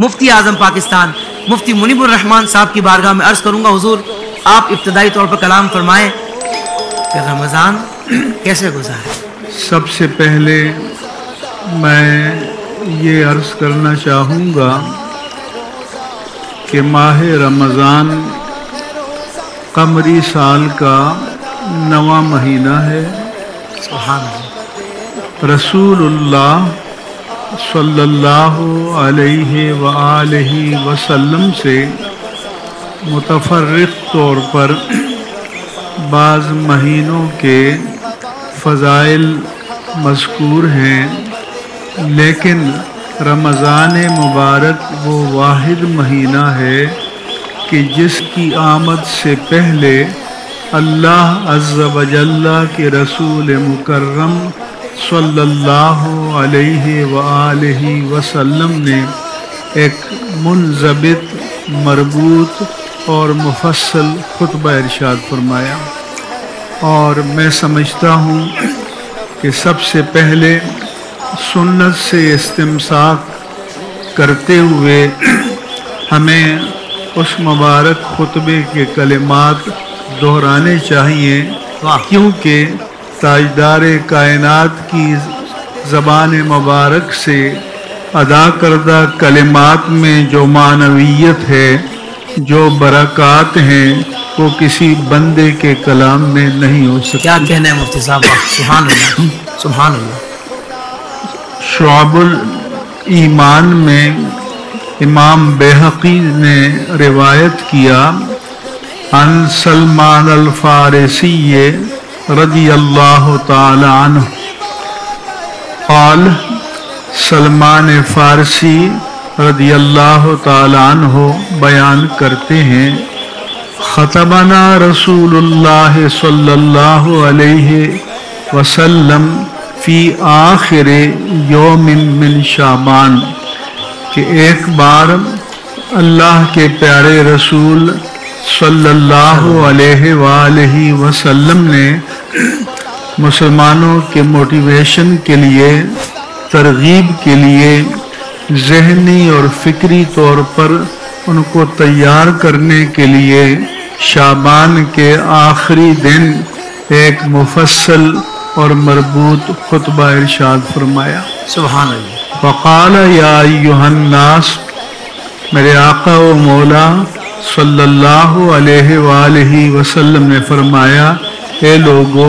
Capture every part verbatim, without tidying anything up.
मुफ्ती आजम पाकिस्तान मुफ्ती मुनीबुर रहमान साहब की बारगाह में अर्ज करूँगा, हुजूर आप इब्तदाई तौर पर कलाम फरमाएं कि रमज़ान कैसे गुजारें। सबसे पहले मैं ये अर्ज़ करना चाहूँगा कि माह रमज़ान कमरी साल का नवा महीना है। सुभान अल्लाह। रसूलुल्लाह सल्लल्लाहु अलैहि वालैहि वसल्लम से मुतफर्रिक़ तौर पर बाज़ महीनों के फ़ज़ाइल मज़कूर हैं, लेकिन रमज़ान मुबारक वो वाहिद महीना है कि जिसकी आमद से पहले अल्लाह अज़्ज़ा वजल्ला के रसूल मुकर्रम सल्लल्लाहु अलैहि वालैहि वसल्लम ने एक मुनज़बित, मरबूत और मुफस्सल खुतबा इरशाद फरमाया। और मैं समझता हूँ कि सबसे पहले सुन्नत से इस्तिमसाक करते हुए हमें उस मुबारक खुतबे के कलिमात दोहराने चाहिए, क्योंकि ताजदारे कायनात की ज़बान मुबारक से अदा करदा कलिमात में जो मानवियत है, जो बरक़ात हैं, वो किसी बंदे के कलाम में नहीं हो सकती। क्या कहना है मुफ्ती साहब, सुभान अल्लाह सुभान अल्लाह। शोबुल ईमान में इमाम बेहक़ी ने रिवायत किया, अन सलमान अलफारसी रदियल्लाहु ताला अन्हु क़ाल, सलमान फ़ारसी रदियल्लाहु ताला अन्हु बयान करते हैं, ख़तबना रसूलुल्लाह सल्लल्लाहु अलैहि वसल्लम फ़ी आखिरे यौमिन मिन शाबान, कि एक बार अल्लाह के प्यारे रसूल सल्लल्लाहु अलैहि वालैहि वसल्लम ने मुसलमानों के मोटिवेशन के लिए, तरगीब के लिए, ज़हनी और फ़िक्री तौर पर उनको तैयार करने के लिए शाबान के आखिरी दिन एक मुफस्सल और मरबूत खुतबा इरशाद फरमाया। सुभान अल्लाह। वक़ाल या अय्युहन्नास, मेरे आका व मौला सल्लल्लाहु अलैहि वालैहि वसल्लम ने फरमाया, ए लोगो,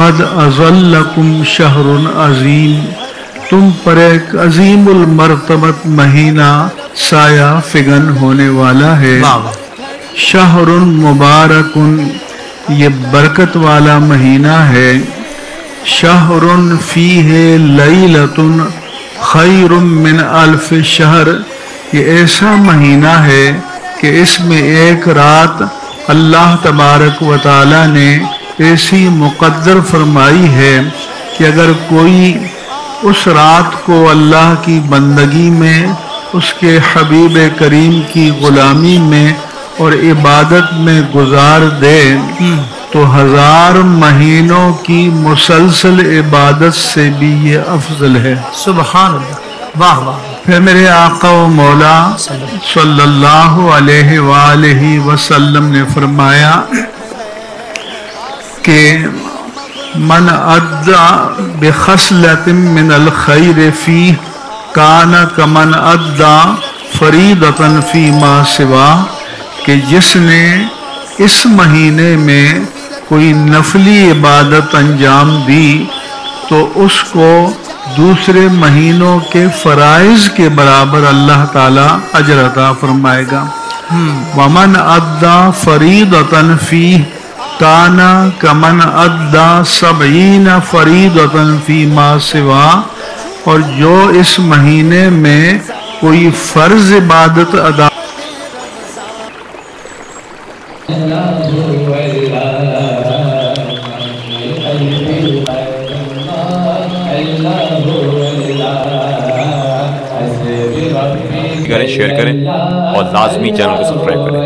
क़द अज़ल्लकुम शहरुन अज़ीम, तुम पर एक अज़ीमुल मरतबत महीना साया फिगन होने वाला है। शहरुन मुबारकुन, ये बरकत वाला महीना है। शहरुन फ़ीहे लैलतुन खैरुम मिन अल्फ शहर, ये ऐसा महीना है कि इसमें एक रात अल्लाह तबारक व ताला ने ऐसी मुक़द्दर फरमाई है कि अगर कोई उस रात को अल्लाह की बंदगी में, उसके हबीब करीम की ग़ुलामी में और इबादत में गुजार दे तो हज़ार महीनों की मुसलसल इबादत से भी ये अफजल है। सुभान अल्लाह, वाह वाह। फिर मेरे आका व मौला सल्लल्लाहु अलैहि वालैहि वसल्लम ने फरमाया कि मन अद्दा बिखसलतिम मिनल खैर फी काना कमन अद्दा फरीदतन फी मा सिवा, कि जिसने इस महीने में कोई नफली इबादत अंजाम दी तो उसको दूसरे महीनों के फ़राइज़ के बराबर अल्लाह ताला अजर अता फरमाएगा। वमन अद्दा फ़रीदतन फ़ी काना कमन अद्दा सबईना फ़रीदतन फ़ी मा सिवा, और जो इस महीने में कोई फ़र्ज इबादत अदा करें, शेयर करें और लाजमी चैनल को सब्सक्राइब करें।